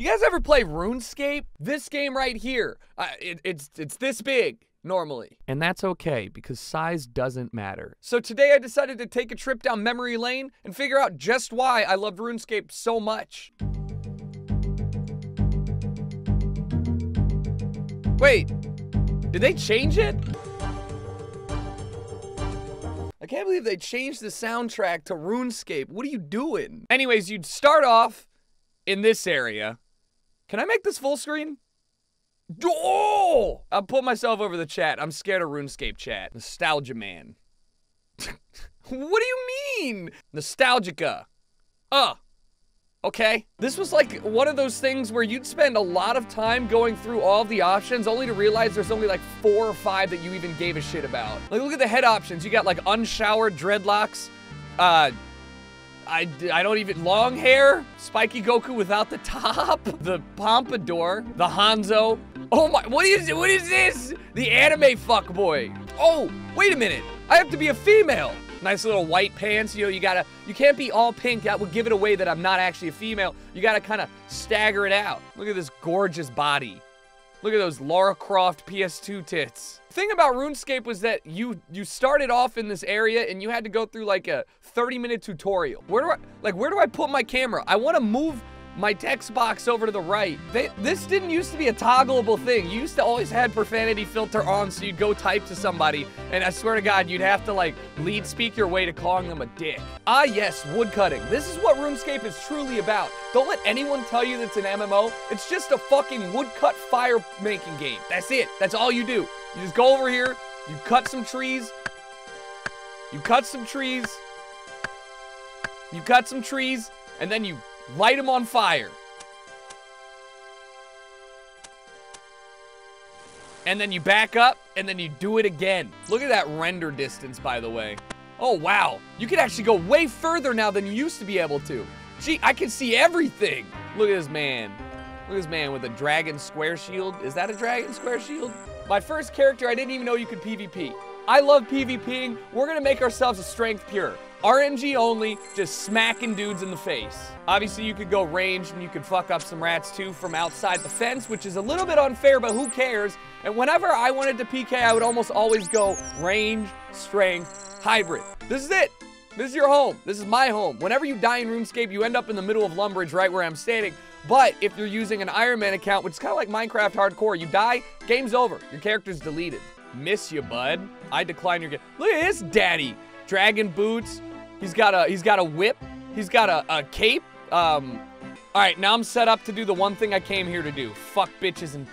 You guys ever play RuneScape? This game right here, it's this big normally. And that's okay, because size doesn't matter. So today I decided to take a trip down memory lane and figure out just why I loved RuneScape so much. Wait, did they change it? I can't believe they changed the soundtrack to RuneScape. What are you doing? Anyways, you'd start off in this area. Can I make this full screen? Oh! I'll put myself over the chat. I'm scared of RuneScape chat. Nostalgia man. What do you mean? Nostalgica. Okay. This was like one of those things where you'd spend a lot of time going through all the options only to realize there's only like 4 or 5 that you even gave a shit about. Like, look at the head options. You got like unshowered dreadlocks, I don't even, long hair, spiky Goku without the top, the pompadour, the Hanzo. Oh my, what is this? The anime fuckboy. Oh, wait a minute. I have to be a female. Nice little white pants, you know, you can't be all pink, that would give it away that I'm not actually a female. You gotta kinda stagger it out. Look at this gorgeous body. Look at those Lara Croft PS2 tits. The thing about RuneScape was that you started off in this area and you had to go through like a 30-minute tutorial. Where do I put my camera? I wanna move my text box over to the right. This didn't used to be a toggleable thing. You used to always had profanity filter on, so you'd go type to somebody, and I swear to God, you'd have to like lead speak your way to calling them a dick. Ah yes, woodcutting. This is what RuneScape is truly about. Don't let anyone tell you that's an MMO. It's just a fucking woodcut fire making game. That's it, that's all you do. You just go over here, you cut some trees, you cut some trees, you cut some trees, and then you light them on fire. And then you back up, and then you do it again. Look at that render distance, by the way. Oh, wow. You can actually go way further now than you used to be able to. Gee, I can see everything. Look at this man. Look at this man with a dragon square shield. Is that a dragon square shield? My first character, I didn't even know you could PvP. I love PvPing. We're gonna make ourselves a strength pure. RNG only, just smacking dudes in the face. Obviously, you could go ranged and you could fuck up some rats too from outside the fence, which is a little bit unfair, but who cares? And whenever I wanted to PK, I would almost always go range, strength, hybrid. This is it. This is your home. This is my home. Whenever you die in RuneScape, you end up in the middle of Lumbridge, right where I'm standing. But if you're using an Iron Man account, which is kind of like Minecraft Hardcore, you die, game's over. Your character's deleted. Miss you, bud. I decline your game. Look at this daddy. Dragon boots. He's got a whip. He's got a cape. All right, now I'm set up to do the one thing I came here to do. Fuck bitches and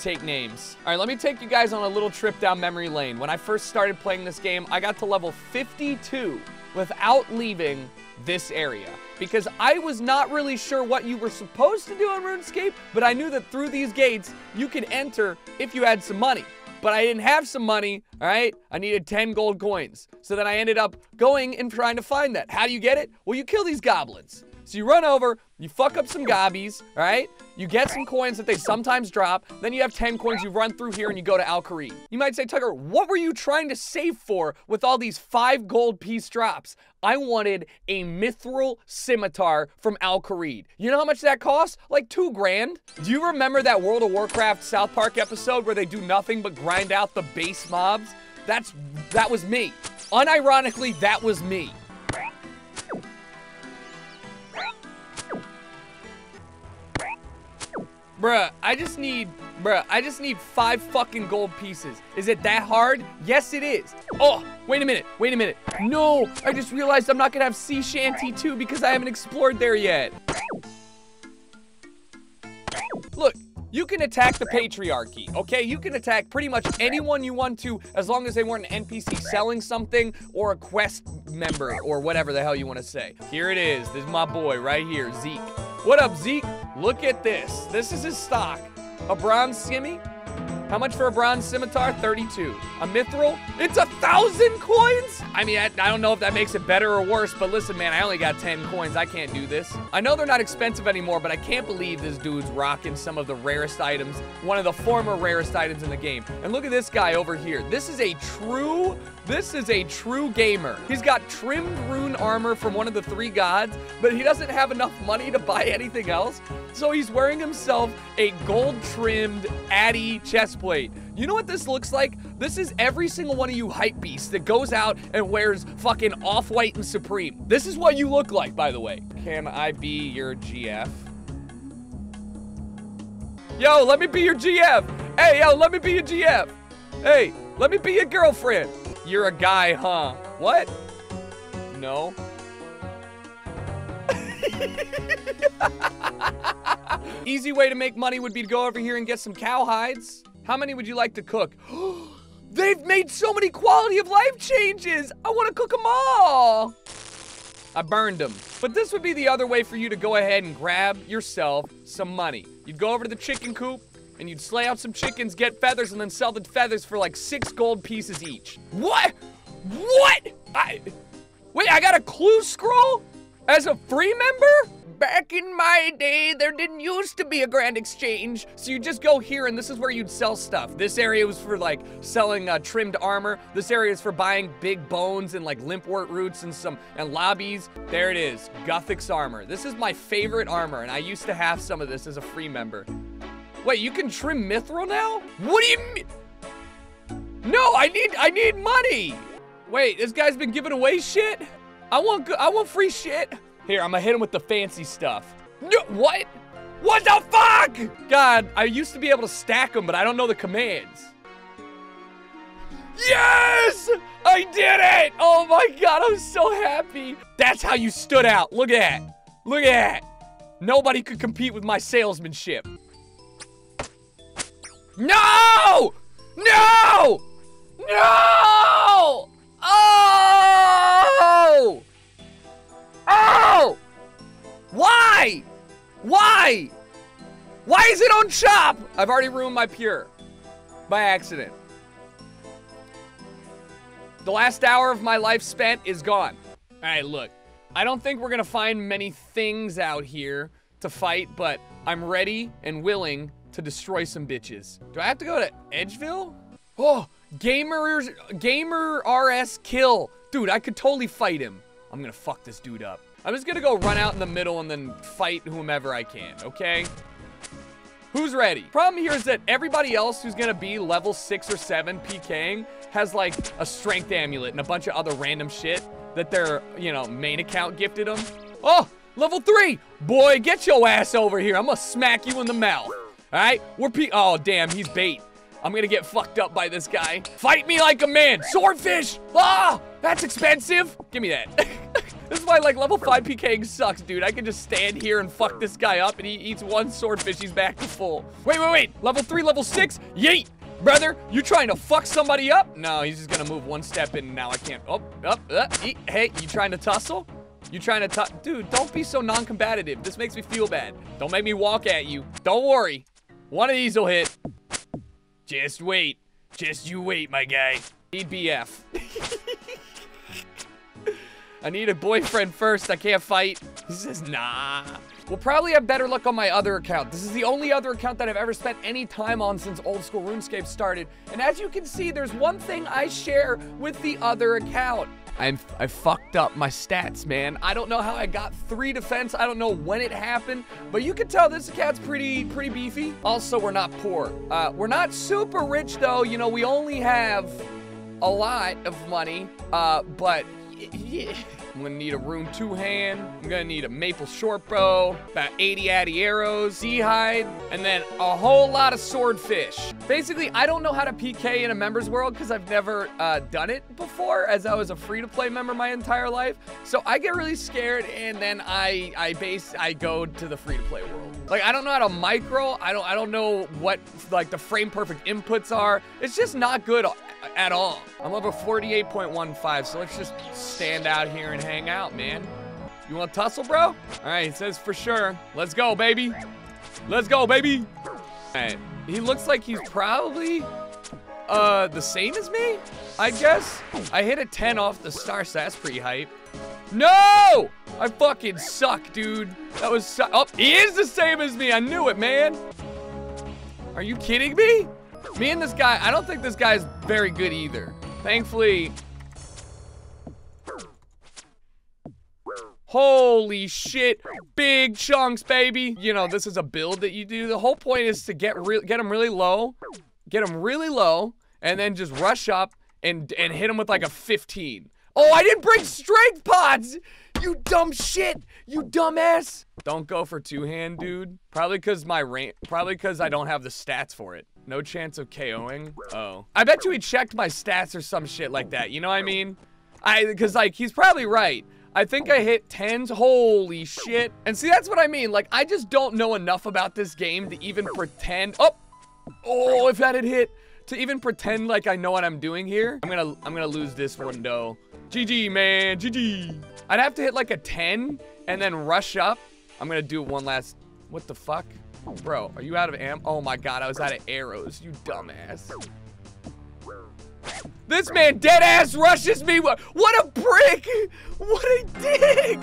take names. All right, let me take you guys on a little trip down memory lane. When I first started playing this game, I got to level 52 without leaving this area, because I was not really sure what you were supposed to do in RuneScape, but I knew that through these gates, you could enter if you had some money. But I didn't have some money, all right? I needed 10 gold coins. So then I ended up going and trying to find that. How do you get it? Well, you kill these goblins. So you run over, you fuck up some gobbies, all right? You get some coins that they sometimes drop. Then you have 10 coins, you run through here and you go to Al Kharid. You might say, Tucker, what were you trying to save for with all these 5 gold piece drops? I wanted a mithril scimitar from Al Kharid. You know how much that costs? Like $2 grand. Do you remember that World of Warcraft South Park episode where they do nothing but grind out the base mobs? That was me. Unironically, that was me. Bruh, I just need 5 fucking gold pieces. Is it that hard? Yes, it is. Oh, wait a minute. No, I just realized I'm not gonna have Sea Shanty 2 because I haven't explored there yet. Look, you can attack the patriarchy, okay? You can attack pretty much anyone you want to, as long as they weren't an NPC selling something or a quest member or whatever the hell you wanna say. Here it is, this is my boy right here, Zeke. What up, Zeke? Look at this. This is his stock. A bronze skimmy. How much for a bronze scimitar? 32. A mithril? It's 1,000 coins? I mean, I don't know if that makes it better or worse, but listen, man, I only got 10 coins. I can't do this. I know they're not expensive anymore, but I can't believe this dude's rocking some of the rarest items, one of the former rarest items in the game. And look at this guy over here. This is a true This is a true gamer. He's got trimmed rune armor from one of the three gods, but he doesn't have enough money to buy anything else, so he's wearing himself a gold-trimmed Addy chestplate. You know what this looks like? This is every single one of you hype beasts that goes out and wears fucking Off-White and Supreme. This is what you look like, by the way. Can I be your GF? Yo, let me be your GF. Hey, yo, let me be your GF. Hey, let me be your girlfriend. You're a guy, huh? What? No. Easy way to make money would be to go over here and get some cow hides. How many would you like to cook? They've made so many quality of life changes. I want to cook them all. I burned them. But this would be the other way for you to go ahead and grab yourself some money. You'd go over to the chicken coop and you'd slay out some chickens, get feathers, and then sell the feathers for like 6 gold pieces each. What? What? Wait, I got a clue scroll as a free member? Back in my day, there didn't used to be a grand exchange. So you just go here and this is where you'd sell stuff. This area was for like selling trimmed armor. This area is for buying big bones and like limpwort roots and lobbies. There it is, Guthix armor. This is my favorite armor and I used to have some of this as a free member. Wait, you can trim mithril now? What do you mean? No, I need money. Wait, this guy's been giving away shit? I want free shit. Here, I'm gonna hit him with the fancy stuff. No, what? What the fuck? God, I used to be able to stack them, but I don't know the commands. Yes! I did it! Oh my God, I'm so happy. That's how you stood out. Look at that. Look at that. Nobody could compete with my salesmanship. No! No! No! Oh! Oh! Why? Why? Why is it on chop? I've already ruined my pure by accident. The last hour of my life spent is gone. All right, look. I don't think we're gonna find many things out here to fight, but I'm ready and willing to destroy some bitches. Do I have to go to Edgeville? Oh, gamer RS kill. Dude, I could totally fight him. I'm gonna fuck this dude up. I'm just gonna go run out in the middle and then fight whomever I can, okay? Who's ready? Problem here is that everybody else who's gonna be level 6 or 7 PKing has like a strength amulet and a bunch of other random shit that their, you know, main account gifted them. Oh, level 3! Boy, get your ass over here. I'm gonna smack you in the mouth. All right, oh damn, he's bait. I'm gonna get fucked up by this guy. Fight me like a man, swordfish! Ah, that's expensive. Give me that. This is why like level 5 PKing sucks, dude. I can just stand here and fuck this guy up and he eats one swordfish, he's back to full. Wait, level 3, level 6, yeet! Brother, you trying to fuck somebody up? No, he's just gonna move one step in and now I can't, hey, you trying to tussle? You trying to dude, don't be so non-combative. This makes me feel bad. Don't make me walk at you, don't worry. One of these will hit. Just wait. Just you wait, my guy. Need BF. I need a boyfriend first. I can't fight. He says, nah. We'll probably have better luck on my other account. This is the only other account that I've ever spent any time on since Old School RuneScape started. And as you can see, there's one thing I share with the other account. I fucked up my stats, man. I don't know how I got 3 defense. I don't know when it happened, but you can tell this account's pretty beefy. Also, we're not poor. We're not super rich though. You know, we only have a lot of money, but yeah. I'm gonna need a rune 2 hand. I'm gonna need a maple short bow, about 80 addy arrows, sea hide, and then a whole lot of swordfish. Basically, I don't know how to PK in a members world because I've never done it before, as I was a free-to-play member my entire life. So I get really scared, and then I go to the free-to-play world. Like I don't know how to micro. I don't know what like the frame perfect inputs are. It's just not good at all. I'm level 48.15, so let's just stand out here and hang out, man. You want to tussle, bro? All right, it says for sure. Let's go, baby. Let's go, baby. All right, he looks like he's probably the same as me, I guess. I hit a 10 off the star, so that's pretty hype. No! I fucking suck, dude. That was oh, he is the same as me. I knew it, man. Are you kidding me? Me and this guy, I don't think this guy's very good either. Thankfully, Holy shit, big chunks, baby. You know, this is a build that you do. The whole point is to get them really low, and then just rush up and hit them with like a 15. Oh, I didn't bring strength pods! You dumb shit! You dumbass! Don't go for two-hand, dude. Probably because I don't have the stats for it. No chance of KOing. Oh. I bet you he checked my stats or some shit like that, you know what I mean? Because, like, he's probably right. I think I hit 10s. Holy shit. And see, that's what I mean. Like, I just don't know enough about this game to even pretend. Oh! Oh, if that had hit. To even pretend like I know what I'm doing here. I'm gonna lose this one, though. GG, man. GG. I'd have to hit like a 10 and then rush up. I'm gonna do one last... What the fuck? Bro, are you out of ammo? Oh my god, I was out of arrows. You dumbass. This man deadass rushes me. What a prick. What a dick.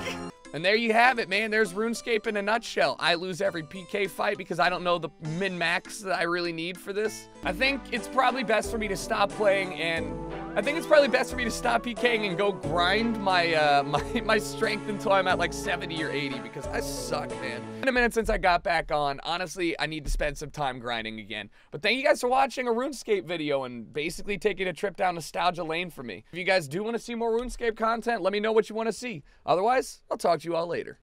And there you have it, man. There's RuneScape in a nutshell. I lose every PK fight because I don't know the min-max that I really need for this. I think it's probably best for me to stop playing and... I think it's probably best for me to stop PKing and go grind my my strength until I'm at like 70 or 80 because I suck, man. It's been a minute since I got back on. Honestly, I need to spend some time grinding again. But thank you guys for watching a RuneScape video and basically taking a trip down nostalgia lane for me. If you guys do want to see more RuneScape content, let me know what you want to see. Otherwise, I'll talk to you all later.